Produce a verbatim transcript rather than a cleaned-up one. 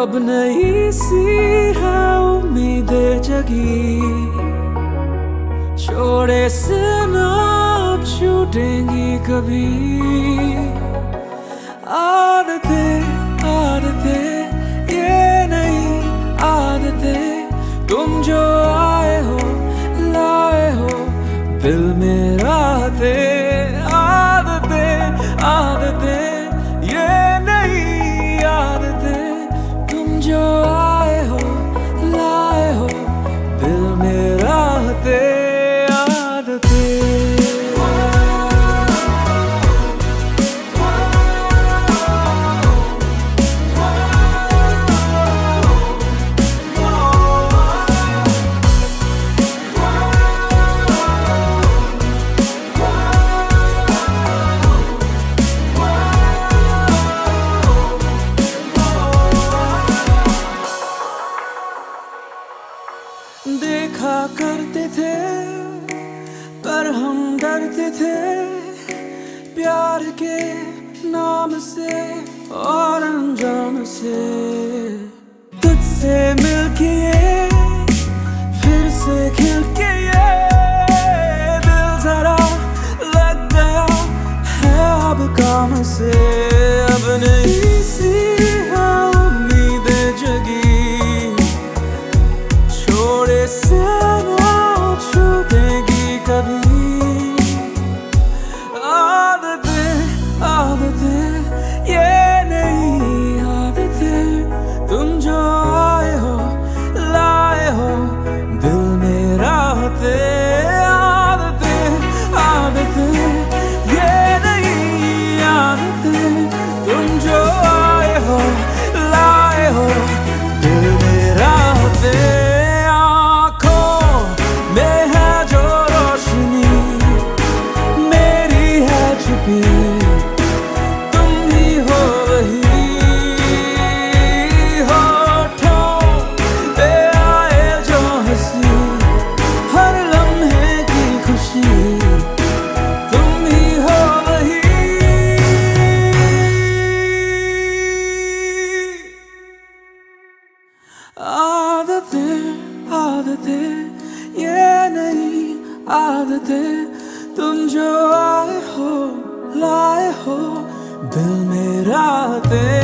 अपने इसी उम्मीदें जगी, छोड़े से ना अब छूटेंगी कभी। आदतें आदतें ये नहीं आदतें, तुम जो आए हो लाए हो दिल में राहतें। आदतें आदतें ये नहीं आदतें, तुम जो आए हो लाए हो दिल में राहतें। देखा करते थे पर हम डरते थे प्यार के नाम से और अंजाम से। तुझसे मिलके ये फिर से खिलके ये दिल जरा लग गया है अब काम से। अब नहीं सी उम्मीदें जगी, से ना छूटेगी कभी। आदतें आदतें ये नहीं आदतें, तुम जो आए हो लाए हो दिल में राहतें। आदतें आदतें ये नहीं आदतें, तुम जो आए हो लाए हो दिल में राहतें। आदतें आदतें ये नहीं आदतें, तुम जो आए हो लाए हो दिल में राहतें।